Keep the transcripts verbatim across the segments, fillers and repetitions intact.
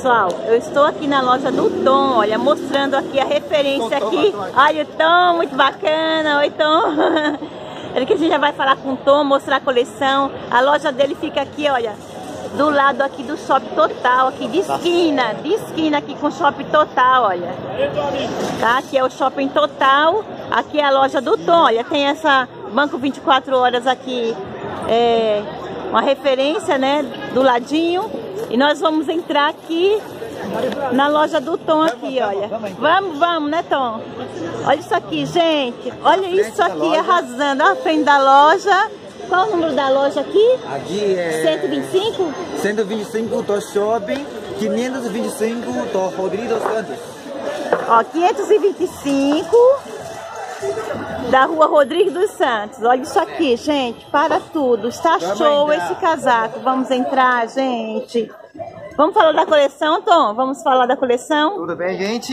pessoal, eu estou aqui na loja do Tom, olha, mostrando aqui a referência Tom, aqui. Tom, olha o Tom, muito bacana, oi Tom. Olha que a gente já vai falar com o Tom, mostrar a coleção. A loja dele fica aqui, olha, do lado aqui do Shopping Total, aqui de esquina, de esquina aqui com o Shopping Total, olha. Tá, aqui é o Shopping Total, aqui é a loja do Tom, olha, tem essa Banco vinte e quatro horas aqui, é uma referência, né, do ladinho. E nós vamos entrar aqui na loja do Tom aqui, olha. Vamos, vamos, né, Tom? Olha isso aqui, gente. Olha isso aqui, arrasando. Olha a frente da loja. Qual o número da loja aqui? Aqui é... cento e vinte e cinco? cento e vinte e cinco, Tom Shopping. quinhentos e vinte e cinco, Tom Rodrigues dos Santos. Ó, quinhentos e vinte e cinco da Rua Rodrigues dos Santos. Olha isso aqui, gente. Para tudo. Está show esse casaco. Vamos entrar, gente. Vamos falar da coleção, Tom? Vamos falar da coleção? Tudo bem, gente?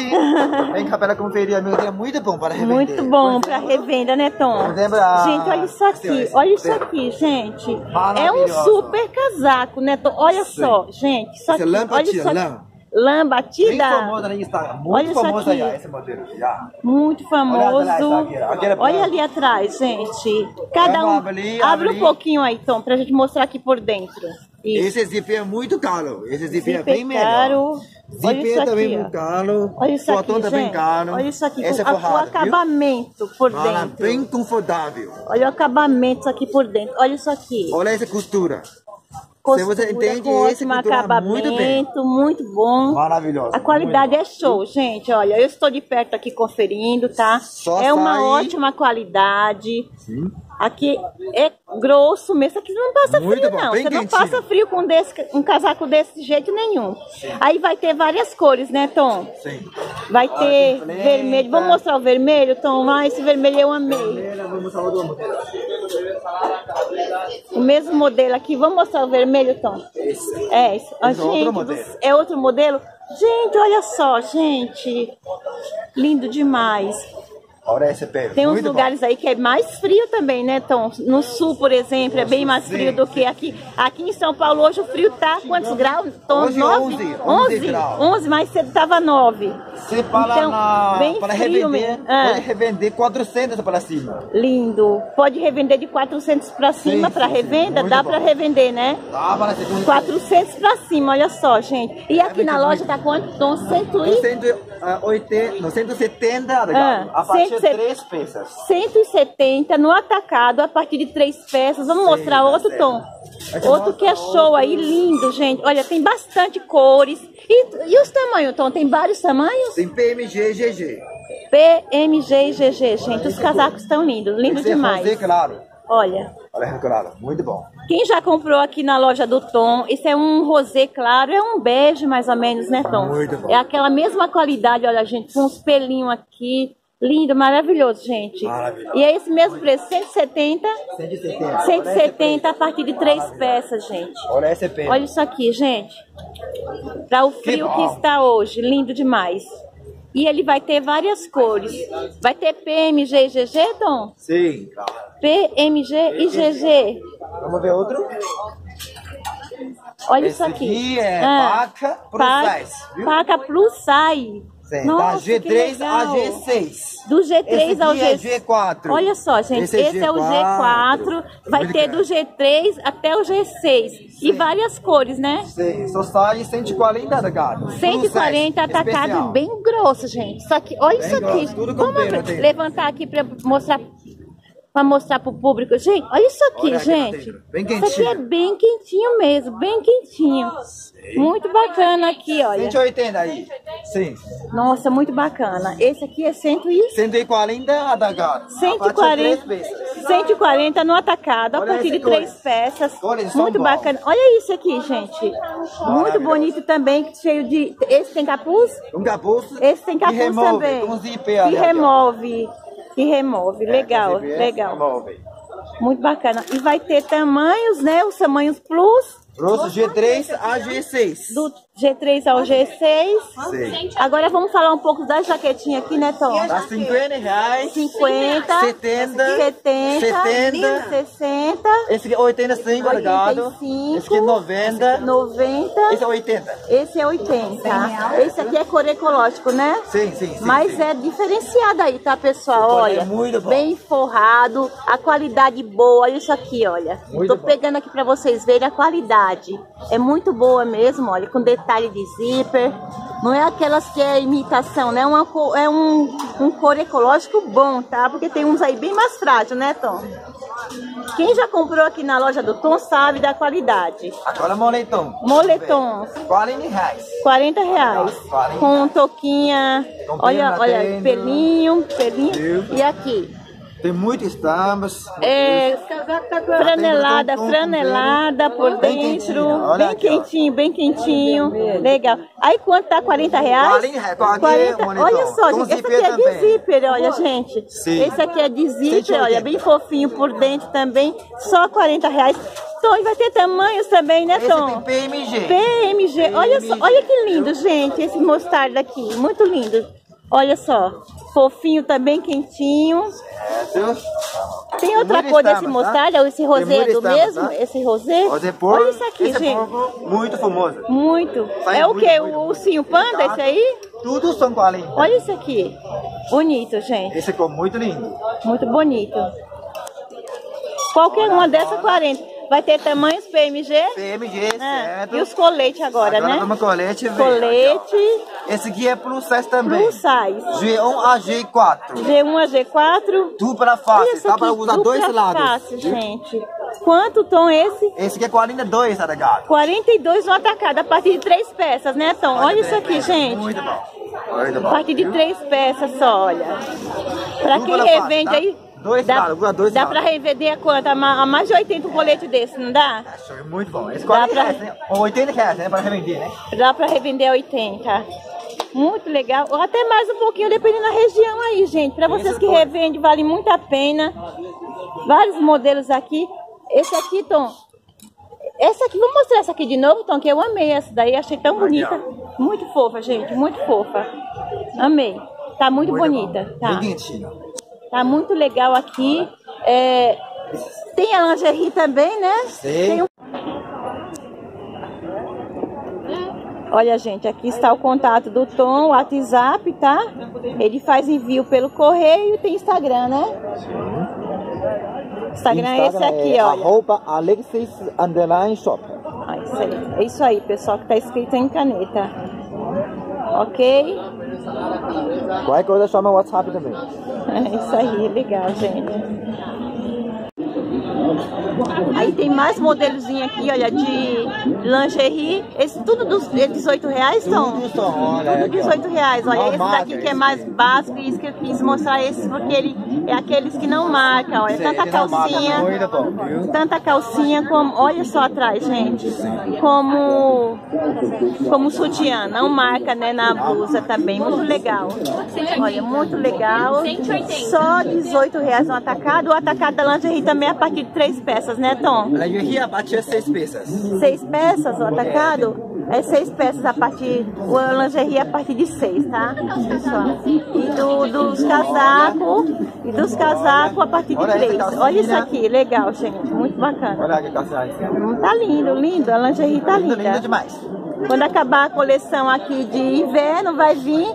Vem cá para conferir a minha, é muito bom para revender. Muito bom para revenda, né, Tom? Lembra... Gente, olha isso aqui, olha isso aqui, gente. É um super casaco, né, Tom? Olha só, gente, isso aqui, olha isso aqui. Lã batida. Olha isso aqui. Muito famoso. Olha ali atrás, gente. Cada um. Abre um pouquinho aí, Tom, pra gente mostrar aqui por dentro. Isso. Esse zíper é muito caro. Esse zíper é bem caro. Melhor. Zíper também é muito caro. Olha isso aqui, gente. Bem caro. Olha isso aqui. Esse é forrado, o acabamento, viu? Por dentro. Olha, bem confortável. Olha o acabamento aqui por dentro. Olha isso aqui. Olha essa costura. Costura, você entende esse acabamento, muito bem, muito bom. Maravilhoso. A qualidade é show, gente. Olha, eu estou de perto aqui conferindo, tá? Só é uma sair. Ótima qualidade. Sim. Aqui é grosso mesmo. Aqui não passa muito frio, bom. Não. Bem você quentinho. Não passa frio com desse, um casaco desse jeito nenhum. Sim. Aí vai ter várias cores, né, Tom? Sim. Vai ter ah, vermelho. Vamos mostrar o vermelho, Tom? Ah, esse vermelho eu amei. Vermelho, vamos mostrar o modelo. O mesmo modelo aqui. Vamos mostrar o vermelho, Tom? Esse. É, esse. Ah, esse gente, é outro modelo. É outro modelo? Gente, olha só, gente. Lindo demais. Tem uns lugares aí que é mais frio também, né, Tom? No sul, por exemplo, é bem mais frio do que aqui. Aqui em São Paulo, hoje o frio tá quantos graus, Tom? onze, nove? onze, onze? onze, mais cedo tava nove. Você fala então, na... bem para frio revender, mesmo. Pode ah. revender quatrocentos para cima. Lindo. Pode revender de quatrocentos para cima para revenda? Sim, dá para revender, né? Dá para revender. quatrocentos para cima, olha só, gente. E aqui é na loja muito. Tá quanto, Tom? cento e oitenta, cento e setenta, legal. Ah. três peças. cento e setenta no atacado a partir de três peças. Vamos Sei, mostrar outro certo. Tom. Outro que é show aí, lindo, gente. Olha, tem bastante cores. E, e os tamanhos, Tom? Tem vários tamanhos? Tem P M G e G G. P M G e G G, gente. Os casacos estão lindos. Lindo demais. Fazer, claro. Olha. Olha, claro. Muito bom. Quem já comprou aqui na loja do Tom, esse é um rosé claro, é um bege mais ou menos, né, Tom? Muito bom. É aquela mesma qualidade, olha, gente. Com uns pelinhos aqui. Lindo, maravilhoso, gente. Maravilhoso. E é esse mesmo preço, cento e setenta, cento e setenta a partir de três peças, gente. Olha essa pena. Olha isso aqui, gente. Para o frio que, que está hoje, lindo demais. E ele vai ter várias cores. Vai ter P M G e G G, Tom? Sim. P M G e G G. Vamos ver outro? Olha esse isso aqui. Aqui é ah, paca plus paca, size. Viu? Paca plus size. Nossa, da G três a G seis. Do G três ao G quatro. Olha só, gente, esse, esse é o G quatro. Vai ter do G três até o G seis. E várias cores, né? Sim, só sai cento e quarenta atacado. cento e quarenta atacado, bem grosso, gente. Só que, olha isso aqui. Vamos levantar aqui para mostrar. Para mostrar para o público. Gente, olha isso aqui, olha, gente. Bem quentinho. Isso aqui é bem quentinho mesmo, bem quentinho. Sim. Muito bacana aqui, olha. cento e oitenta aí. Sim. Nossa, muito bacana. Esse aqui é cento e quarenta atacado. cento e quarenta, cento e quarenta no atacado, a partir de três peças. Muito bacana. Olha isso aqui, gente. Muito bonito também, cheio de... Esse tem capuz? Um capuz. Esse tem capuz também. Que remove. Que remove, legal, é, legal. Remove. Muito bacana. E vai ter tamanhos, né? Os tamanhos plus. Plus G três a G seis. Do G três ao G seis. Agora vamos falar um pouco da jaquetinha aqui, né, Tom? Tá cinquenta reais. cinquenta. setenta. setenta. setenta. sessenta. Esse aqui é oitenta e cinco, obrigado. Esse aqui é noventa. noventa. Esse é oitenta. Esse é oitenta. Esse aqui é cor ecológico, né? Sim, sim, sim. Mas sim. é diferenciado aí, tá, pessoal? Olha, é muito bom. Bem forrado, a qualidade boa. Olha isso aqui, olha. Muito Tô bom. pegando aqui pra vocês verem a qualidade. É muito boa mesmo, olha, com detalhes. Detalhe de zíper, não é aquelas que é imitação, né? Uma cor, é um, um cor ecológico bom, tá? Porque tem uns aí bem mais frágil, né, Tom? Quem já comprou aqui na loja do Tom sabe da qualidade. Agora moletom. Moletons. quarenta reais. quarenta reais. quarenta reais. Com toquinha, com olha, olha, tenda. pelinho, pelinho. E aqui? Tem muitas estampas. É, franelada, franelada por dentro. Bem quentinho, bem quentinho. Legal. Aí quanto tá? quarenta reais? quarenta. Olha só, gente. Esse aqui é de zíper, olha, gente. Esse aqui é de zíper, olha. Bem fofinho por dentro também. Só quarenta reais. Tom, e vai ter tamanhos também, né, Tom? Esse tem P M G. P M G. Olha só, olha que lindo, gente. Esse mostarda aqui. Muito lindo. Olha só, fofinho também, quentinho. Certo. Tem outra cor desse mostarda, tá? Esse rosé é do mesmo? Tá? Esse rosé? Rosé por... Olha isso aqui, esse gente. É muito famoso. Muito. Sai é o que? O ursinho panda, esse aí? Tudo são quarenta. Olha isso aqui. Bonito, gente. Esse ficou muito lindo. Muito bonito. Qualquer olha, uma dessa, quarenta. Vai ter tamanhos P M G? P M G, ah, certo. E os coletes agora, agora né? Vamos colete. Colete. Aqui, esse aqui é plus size também. Plus size. G um a G quatro. G um a G quatro. Dupla face, dá para usar dois lados. Dupla face, gente. Quanto, Tom, esse? Esse aqui é quarenta e dois, atacado. quarenta e dois no atacado, a partir de três peças, né, Tom? Olha, olha isso aqui, peças. gente. Muito bom. Muito bom. A partir de três peças só, olha. Para quem revende face, tá? aí... Dois dá lados, dois dá para revender a quanto? A mais de oitenta um colete desse, não dá? Acho muito bom. Esse dá pra... reais, né? oitenta reais, né? Para revender, né? Dá para revender oitenta. Muito legal. Ou até mais um pouquinho, dependendo da região aí, gente. Para vocês que revendem, vale muito a pena. Vários modelos aqui. Esse aqui, Tom. Essa aqui, vou mostrar essa aqui de novo, Tom, que eu amei essa daí. Achei tão bonita. Muito fofa, gente. Muito fofa. Amei. Tá muito, muito bonita. Bom. Tá. Bonitinho. Tá muito legal aqui. É, tem a lingerie também, né? Sim. Tem um... Olha, gente, aqui está o contato do Tom, o WhatsApp, tá? Ele faz envio pelo correio, tem Instagram, né? Sim. Instagram é esse aqui, é olha. Arroba Alexis underline Shop. Ah, isso aí. É isso aí, pessoal, que tá escrito em caneta. Ok? Qualquer coisa, chama o WhatsApp também. É isso aí, legal, gente. Aí tem mais modelozinho aqui, olha, de lingerie. Esse tudo dos dezoito reais, Tom? Tudo dezoito reais, olha. Esse daqui que é mais básico, e isso que eu quis mostrar, esse porque ele é aqueles que não marcam, olha. Tanta calcinha, tanta calcinha como, olha só atrás, gente, como, como sutiã, não marca, né, na blusa também. Muito legal. Olha, muito legal. Só dezoito reais no atacado. O atacado da lingerie também é a partir de três peças, né, Tom? A lingerie a partir de seis peças. Seis peças o atacado? É seis peças a partir, o lingerie a partir de seis, tá, pessoal? E do, dos casacos, e dos casacos a partir de três. Olha isso aqui, legal, gente, muito bacana. Olha que calcinha. Tá lindo, lindo, a lingerie tá linda. Linda demais. Quando acabar a coleção aqui de inverno, vai vir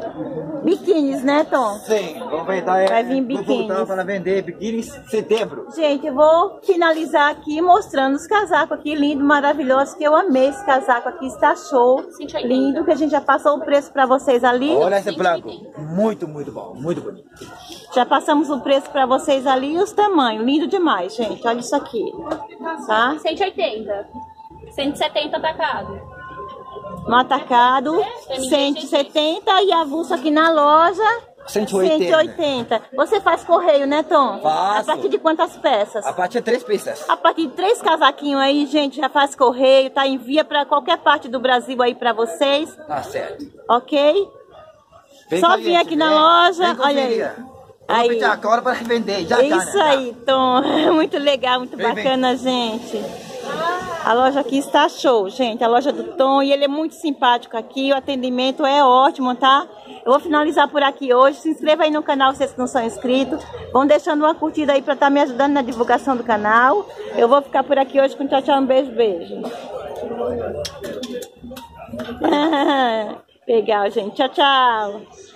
biquínis, né, Tom? Sim, vamos vender. Vai vir biquínis. Vou voltar para vender biquínis em setembro. Gente, eu vou finalizar aqui mostrando os casacos aqui, lindo, maravilhoso, que eu amei esse casaco aqui, está show, lindo, que a gente já passou o preço para vocês ali. Olha esse branco, muito, muito bom, muito bonito. Já passamos o preço para vocês ali e os tamanhos, lindo demais, gente, olha isso aqui, tá? cento e oitenta, cento e setenta atacado. No atacado, cento e setenta e avulso aqui na loja, cento e oitenta. Você faz correio, né, Tom? Faço. A partir de quantas peças? A partir de três peças. A partir de três casaquinhos aí, gente, já faz correio, tá? Envia pra qualquer parte do Brasil aí pra vocês. Tá certo. Ok? Vem Só vir aqui vem. na loja, olha aí. Aí. Vou pedir agora pra vender, já, já, Isso né? aí, Tom. Muito legal, muito vem, bacana, vem. gente. Ah. A loja aqui está show, gente. A loja do Tom. E ele é muito simpático aqui. O atendimento é ótimo, tá? Eu vou finalizar por aqui hoje. Se inscreva aí no canal, vocês que não são inscritos. Vão deixando uma curtida aí pra estar me ajudando na divulgação do canal. Eu vou ficar por aqui hoje com tchau, tchau. Um beijo, beijo. Legal, gente. Tchau, tchau.